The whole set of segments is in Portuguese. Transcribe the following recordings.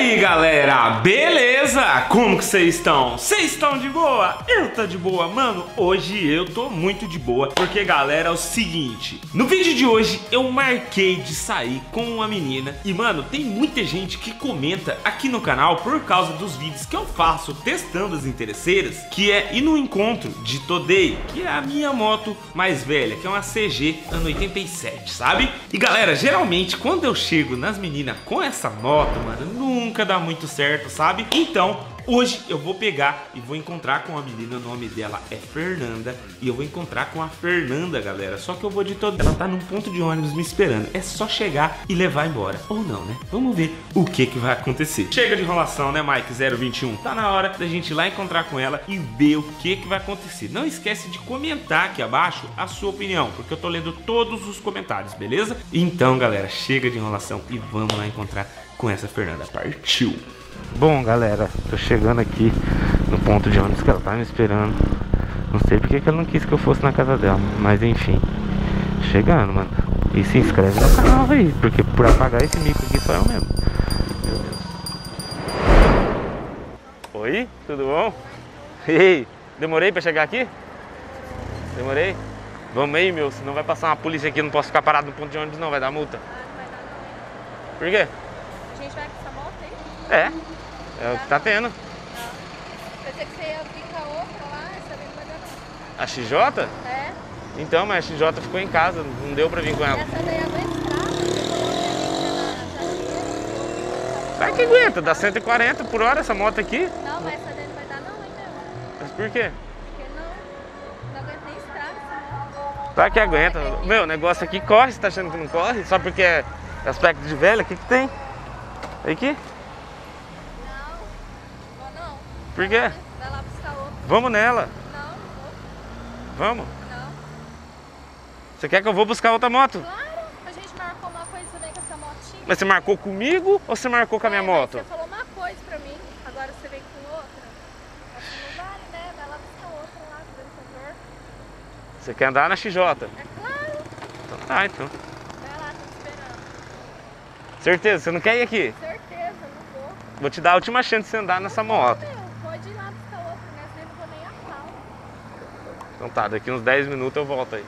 aí, galera, beleza? Como que vocês estão? Vocês estão de boa? Eu tô de boa, mano. Hoje eu tô muito de boa, porque, galera, é o seguinte. No vídeo de hoje eu marquei de sair com uma menina. E, mano, tem muita gente que comenta aqui no canal por causa dos vídeos que eu faço testando as interesseiras, que é ir no encontro de Todei, que é a minha moto mais velha, que é uma CG ano 87, sabe? E, galera, geralmente quando eu chego nas meninas com essa moto, mano, nunca dá muito certo, sabe? Então, hoje eu vou pegar e vou encontrar com uma menina, o nome dela é Fernanda, e eu vou encontrar com a Fernanda, galera. Só que eu vou de todo. Ela tá num ponto de ônibus me esperando. É só chegar e levar embora. Ou não, né? Vamos ver o que vai acontecer. Chega de enrolação, né, Maiki021? Tá na hora da gente ir lá encontrar com ela e ver o que vai acontecer. Não esquece de comentar aqui abaixo a sua opinião, porque eu tô lendo todos os comentários, beleza? Então, galera, chega de enrolação e vamos lá encontrar com essa Fernanda. Partiu! Bom, galera, tô chegando aqui no ponto de ônibus que ela tá me esperando. Não sei porque que ela não quis que eu fosse na casa dela, mas enfim, chegando, mano. E se inscreve no canal aí, porque por apagar esse mico aqui só eu mesmo. Meu Deus. Oi, tudo bom? Ei, demorei pra chegar aqui? Demorei? Vamos aí, meu, senão vai passar uma polícia aqui. Eu não posso ficar parado no ponto de ônibus não, vai dar multa. Por quê? A gente vai com essa moto aí? É o que tá tendo. Não. Pensei que você ia vir com a outra lá, essa daí não vai dar não. A XJ? É. Então, mas a XJ ficou em casa, não deu pra vir com ela. Essa daí é a vai que aguenta, dá 140 por hora essa moto aqui. Não, mas essa daí não vai dar não, hein, meu? Mas por quê? Porque não aguenta nem estrada essa moto. Tá que aguenta. Meu, o negócio aqui corre, você tá achando que não corre? Só porque é aspecto de velha, o que que tem? Aqui? Não, vou não. Por quê? Vai lá buscar outro. Vamos nela. Não, não vou. Vamos? Não. Você quer que eu vou buscar outra moto? Claro, a gente marcou uma coisa também com essa motinha. Mas você marcou comigo ou você marcou com a minha moto? Você falou uma coisa pra mim, agora você vem com outra. Acho que não vale, né? Vai lá buscar outra lá, por favor. Você quer andar na XJ? É claro. Então tá, então. Vai lá, tô te esperando. Certeza, você não quer ir aqui? Certeza. Vou te dar a última chance de você andar nessa moto. Pode ir lá buscar outra, né? Você não vou nem a pau. Então tá, daqui uns 10 minutos eu volto aí.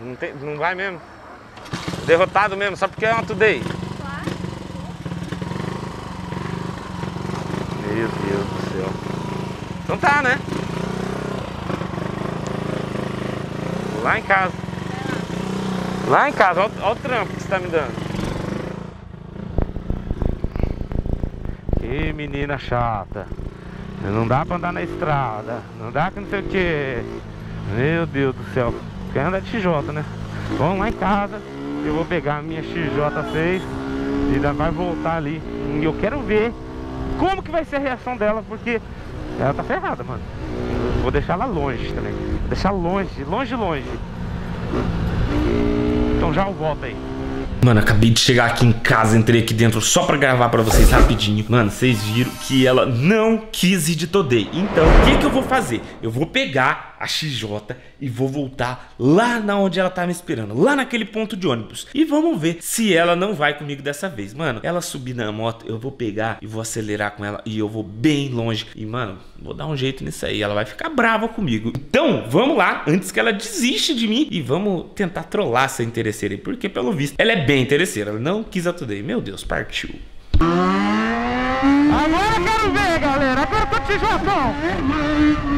Não, tem, não vai mesmo? Derrotado mesmo, só porque é uma Today. Claro. Meu Deus do céu. Então tá, né? Lá em casa. Lá em casa, olha o trampo que você tá me dando. Ih, menina chata. Não dá pra andar na estrada. Não dá que não sei o que. Meu Deus do céu. Quer andar de XJ, né? Vamos lá em casa. Eu vou pegar a minha XJ6 e ainda vai voltar ali. E eu quero ver como que vai ser a reação dela, porque ela tá ferrada, mano. Vou deixar ela longe também. Vou deixar longe, longe, longe. Então já eu volto aí. Mano, acabei de chegar aqui em casa, entrei aqui dentro só pra gravar pra vocês rapidinho. Mano, vocês viram que ela não quis ir de Todei. Então, o que eu vou fazer? Eu vou pegar a XJ e vou voltar lá na onde ela tá me esperando, lá naquele ponto de ônibus. E vamos ver se ela não vai comigo dessa vez. Mano, ela subir na moto, eu vou pegar e vou acelerar com ela e eu vou bem longe. E, mano, vou dar um jeito nisso aí, ela vai ficar brava comigo. Então, vamos lá, antes que ela desista de mim, e vamos tentar trollar essa interesseira aí, porque, pelo visto, ela é bem interesseira, ela não quis a Today. Meu Deus, partiu. Agora eu quero ver, galera. Agora eu tô de jogão.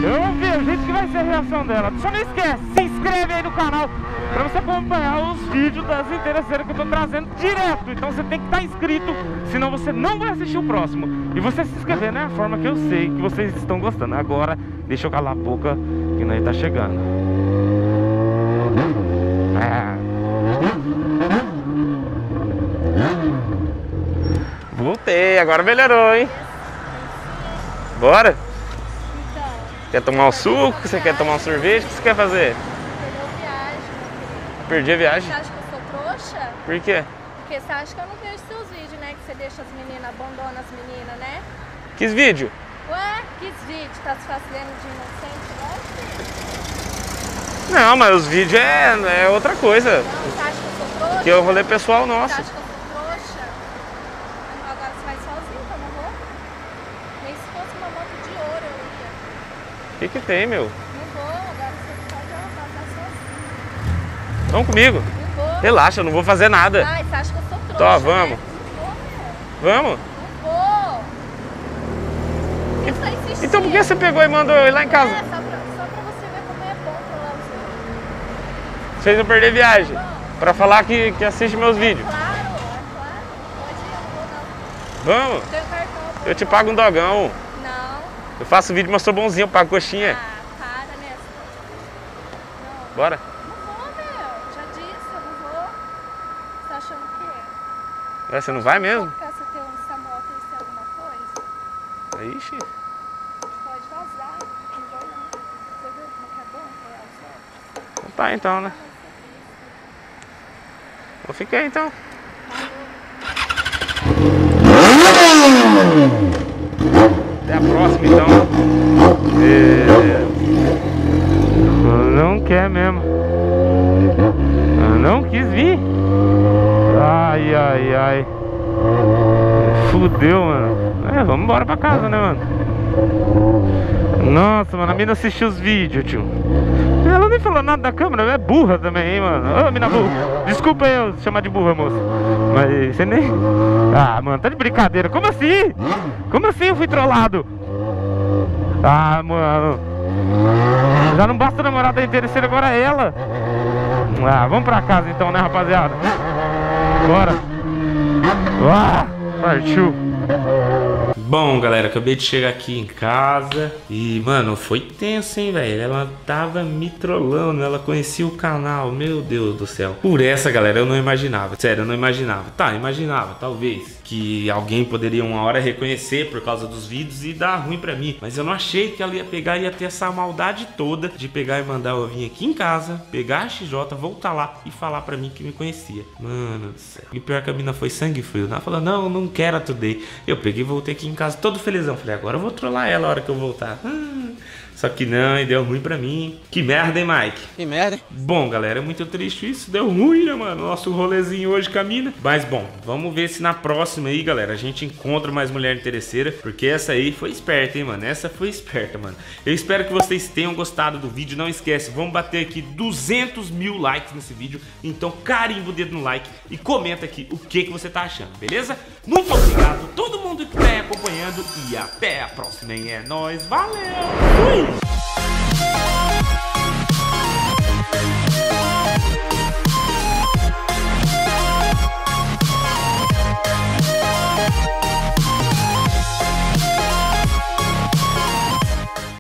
Eu vou ver o jeito que vai ser a reação dela. Só não esquece, se inscreve aí no canal pra você acompanhar os vídeos das interesseiras que eu tô trazendo direto. Então você tem que estar inscrito, senão você não vai assistir o próximo. E você se inscrever, né? A forma que eu sei que vocês estão gostando. Agora, deixa eu calar a boca que nós tá chegando. Voltei, agora melhorou, hein? Bora? Então, quer tomar um suco? Você quer tomar um sorvete? O que você quer fazer? Perdi a viagem. Perdi a viagem? Você acha que eu sou trouxa? Por quê? Porque você acha que eu não vejo seus vídeos, né? Que você deixa as meninas, abandona as meninas, né? Quis vídeo? Ué, quis vídeo? Tá se fazendo de inocente, não? Não, mas os vídeos é outra coisa. Não, você acha que eu sou trouxa? Que é o rolê pessoal nosso. Você acha que eu sou trouxa? Nem se fosse uma moto de ouro eu ia. O que que tem, meu? Não vou, agora você pode passar sozinho. Vamos comigo? Não vou. Relaxa, eu não vou fazer nada. Ai, você acha que eu sou trouxa? Tá, vamos. Né? Vamos? Não vou. Por que você tá insistindo? Então por que você pegou e mandou eu ir lá em casa? É, só pra você ver como é bom pra lá o seu. Vocês não perderem viagem. Não. Pra falar que assiste meus vídeos. Claro, é claro. Pode ir, eu vou. Vamos? Tenho cartão. Eu te pago um dogão. Não. Eu faço vídeo, mas sou bonzinho, eu pago coxinha. Ah, para, né? Não. Bora? Não vou, meu. Já disse, eu não vou. Você tá achando o quê? Você não vai mesmo? Você tem essa moto e tem alguma coisa? Ixi. Pode vazar. Não vou, não. Você viu como que é bom morar o sol? Tá, então, né? Vou ficar aí, então. Até a próxima, então. Não quer mesmo. Não quis vir. Ai, ai, ai. Fudeu, mano. É, vamos embora pra casa, né, mano? Nossa, mano, a mina assistiu os vídeos, tio. Ela nem falou nada da câmera, é burra também, hein, mano. Ô, mina burra. Desculpa eu chamar de burra, moça. Mas você nem... Ah, mano, tá de brincadeira. Como assim? Como assim eu fui trollado? Ah, mano. Já não basta a namorada interesseira, agora é ela. Ah, vamos pra casa então, né, rapaziada? Bora. Ah, partiu. Bom, galera, acabei de chegar aqui em casa e, mano, foi tenso, hein, velho. Ela tava me trollando, ela conhecia o canal, meu Deus do céu. Por essa, galera, eu não imaginava, sério, eu não imaginava. Tá, imaginava, talvez, que alguém poderia uma hora reconhecer por causa dos vídeos e dar ruim pra mim. Mas eu não achei que ela ia pegar e ia ter essa maldade toda de pegar e mandar eu vir aqui em casa, pegar a XJ, voltar lá e falar pra mim que me conhecia. Mano do céu. E pior que a mina foi sangue frio, ela falou, não, não quero a Today. Eu peguei e voltei aqui em casa todo felizão. Falei, agora eu vou trollar ela a hora que eu voltar. Só que não, e deu ruim pra mim. Que merda, hein, Mike? Que merda, hein? Bom, galera, é muito triste isso. Deu ruim, né, mano? Nosso rolezinho hoje camina. Mas, bom, vamos ver se na próxima aí, galera, a gente encontra mais mulher interesseira. Porque essa aí foi esperta, hein, mano? Essa foi esperta, mano. Eu espero que vocês tenham gostado do vídeo. Não esquece, vamos bater aqui 200 mil likes nesse vídeo. Então, carimba o dedo no like e comenta aqui o que você tá achando, beleza? Muito obrigado a todo mundo que tá aí acompanhando. E até a próxima, hein? É nóis, valeu! Fui!